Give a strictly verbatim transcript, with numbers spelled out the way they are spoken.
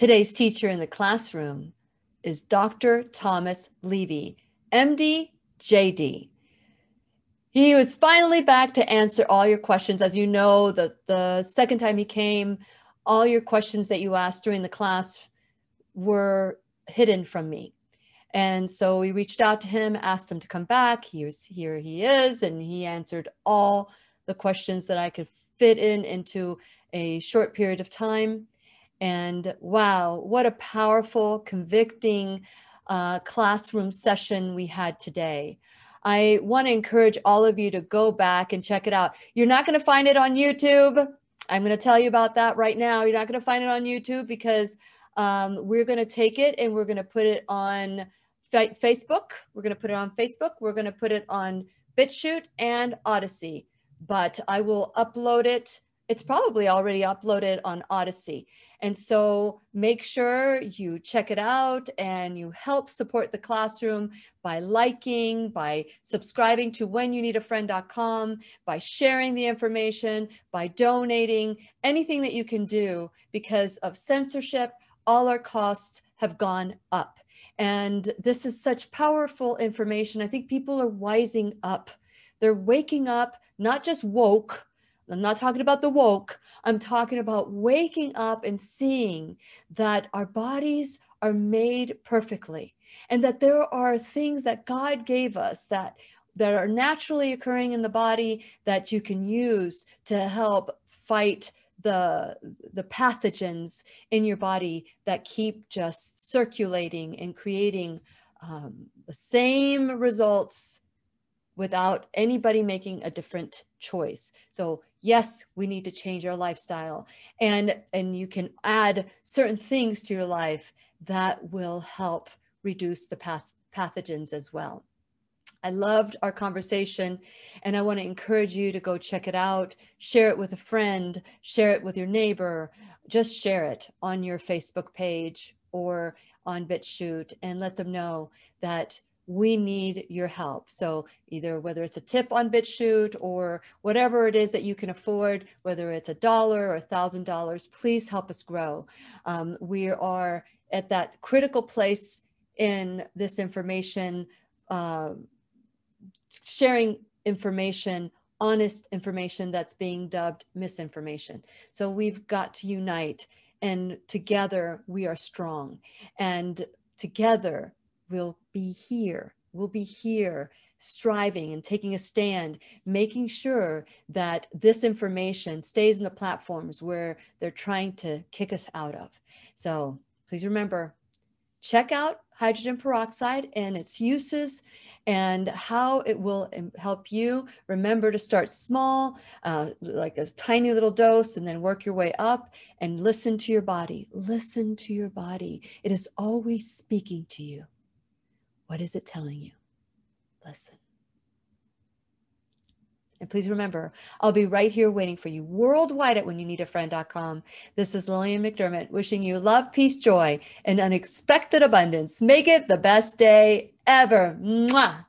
Today's teacher in the classroom is Doctor Thomas Levy, M D, J D. He was finally back to answer all your questions. As you know, the, the second time he came, all your questions that you asked during the class were hidden from me. And so we reached out to him, asked him to come back. He was, here he is, and he answered all the questions that I could fit in into a short period of time. And wow, what a powerful, convicting uh, classroom session we had today. I want to encourage all of you to go back and check it out. You're not going to find it on YouTube. I'm going to tell you about that right now. You're not going to find it on YouTube because um, we're going to take it and we're going to put it on fa- Facebook. We're going to put it on Facebook. We're going to put it on BitChute and Odyssey, but I will upload it. It's probably already uploaded on Odyssey. And so make sure you check it out and you help support the classroom by liking, by subscribing to when you need a friend dot com, by sharing the information, by donating, anything that you can do because of censorship, all our costs have gone up. And this is such powerful information. I think people are wising up. They're waking up, not just woke, I'm not talking about the woke. I'm talking about waking up and seeing that our bodies are made perfectly and that there are things that God gave us that, that are naturally occurring in the body that you can use to help fight the, the pathogens in your body that keep just circulating and creating um, the same results without anybody making a different choice. So yes, we need to change our lifestyle, and, and you can add certain things to your life that will help reduce the past pathogens as well. I loved our conversation, and I want to encourage you to go check it out, share it with a friend, share it with your neighbor, just share it on your Facebook page or on BitChute and let them know that we need your help. So either whether it's a tip on BitChute or whatever it is that you can afford, whether it's a dollar or a thousand dollars, please help us grow. Um, we are at that critical place in this information, uh, sharing information, honest information that's being dubbed misinformation. So we've got to unite, and together we are strong, and together we'll be here, we'll be here striving and taking a stand, making sure that this information stays in the platforms where they're trying to kick us out of. So please remember, check out hydrogen peroxide and its uses and how it will help you. Remember to start small, uh, like a tiny little dose, and then work your way up, and listen to your body. Listen to your body. It is always speaking to you. What is it telling you? Listen. And please remember, I'll be right here waiting for you worldwide at when you need a friend dot com. This is Lillian McDermott wishing you love, peace, joy, and unexpected abundance. Make it the best day ever. Mwah!